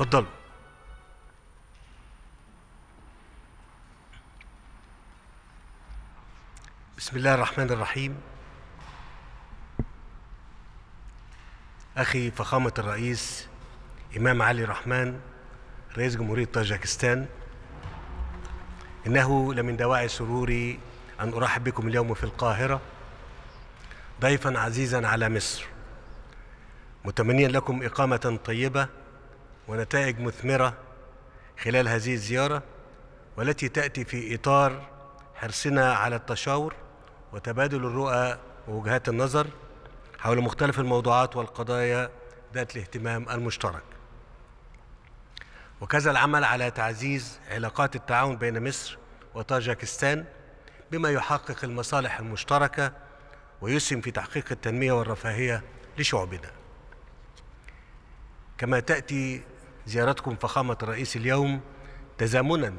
اتفضلوا. بسم الله الرحمن الرحيم. أخي فخامة الرئيس إمام علي رحمان رئيس جمهورية طاجيكستان، إنه لمن دواعي سروري أن أرحب بكم اليوم في القاهرة ضيفا عزيزا على مصر، متمنيا لكم إقامة طيبة ونتائج مثمرة خلال هذه الزيارة، والتي تأتي في إطار حرصنا على التشاور وتبادل الرؤى ووجهات النظر حول مختلف الموضوعات والقضايا ذات الاهتمام المشترك، وكذا العمل على تعزيز علاقات التعاون بين مصر وطاجيكستان بما يحقق المصالح المشتركة ويسهم في تحقيق التنمية والرفاهية لشعوبنا. كما تأتي زيارتكم فخامة الرئيس اليوم تزامنا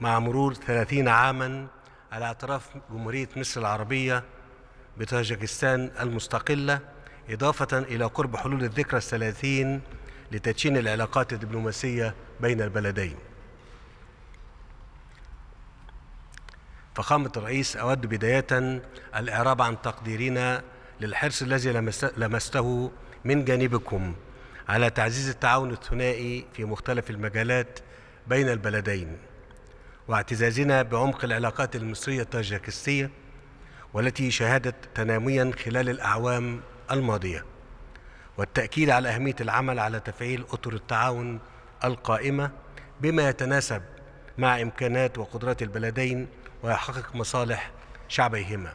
مع مرور 30 عاما على اعتراف جمهورية مصر العربية بطاجيكستان المستقلة، إضافة إلى قرب حلول الذكرى ال30 لتدشين العلاقات الدبلوماسية بين البلدين. فخامة الرئيس، أود بداية الإعراب عن تقديرنا للحرص الذي لمسته من جانبكم على تعزيز التعاون الثنائي في مختلف المجالات بين البلدين، واعتزازنا بعمق العلاقات المصرية الطاجيكستية والتي شهدت تناميا خلال الأعوام الماضية، والتأكيد على أهمية العمل على تفعيل أطر التعاون القائمة بما يتناسب مع إمكانات وقدرات البلدين ويحقق مصالح شعبيهما.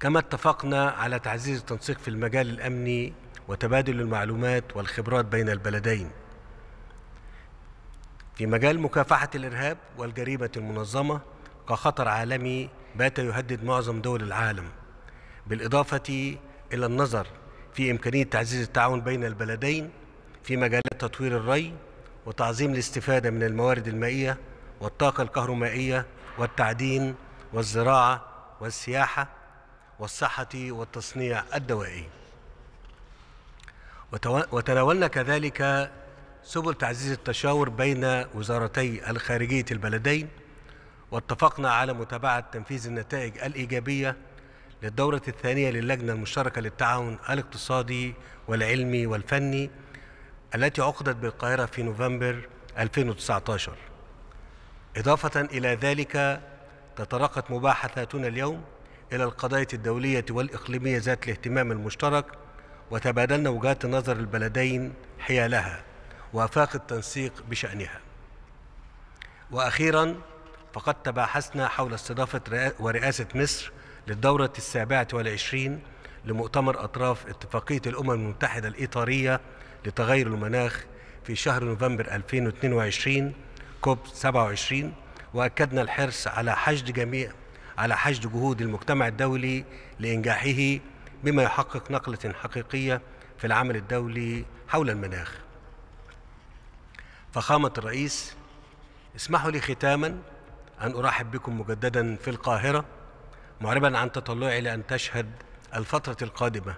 كما اتفقنا على تعزيز التنسيق في المجال الأمني وتبادل المعلومات والخبرات بين البلدين في مجال مكافحة الإرهاب والجريمة المنظمة كخطر عالمي بات يهدد معظم دول العالم، بالإضافة إلى النظر في إمكانية تعزيز التعاون بين البلدين في مجالات تطوير الري وتعظيم الاستفادة من الموارد المائية والطاقة الكهرومائية والتعدين والزراعة والسياحة والصحة والتصنيع الدوائي. وتناولنا كذلك سبل تعزيز التشاور بين وزارتي الخارجية البلدين، واتفقنا على متابعة تنفيذ النتائج الإيجابية للدورة الثانية للجنة المشتركة للتعاون الاقتصادي والعلمي والفني التي عقدت بالقاهرة في نوفمبر 2019. إضافة إلى ذلك، تطرقت مباحثاتنا اليوم إلى القضايا الدولية والإقليمية ذات الاهتمام المشترك، وتبادلنا وجهات نظر البلدين حيالها وآفاق التنسيق بشأنها. وأخيرا، فقد تباحثنا حول استضافة ورئاسة مصر للدورة 27 لمؤتمر أطراف اتفاقية الأمم المتحدة الإطارية لتغير المناخ في شهر نوفمبر 2022 كوب 27، وأكدنا الحرص على حشد جهود المجتمع الدولي لإنجاحه بما يحقق نقلة حقيقية في العمل الدولي حول المناخ. فخامة الرئيس، اسمحوا لي ختاما أن أرحب بكم مجددا في القاهرة، معربا عن تطلعي لأن تشهد الفترة القادمة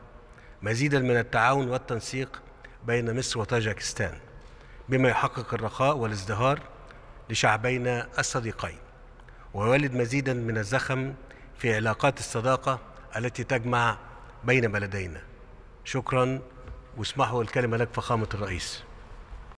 مزيدا من التعاون والتنسيق بين مصر وطاجيكستان بما يحقق الرخاء والازدهار لشعبينا الصديقين، ويولد مزيدا من الزخم في علاقات الصداقة التي تجمع بين بلدينا. شكرا، واسمحوا الكلمة لك فخامة الرئيس.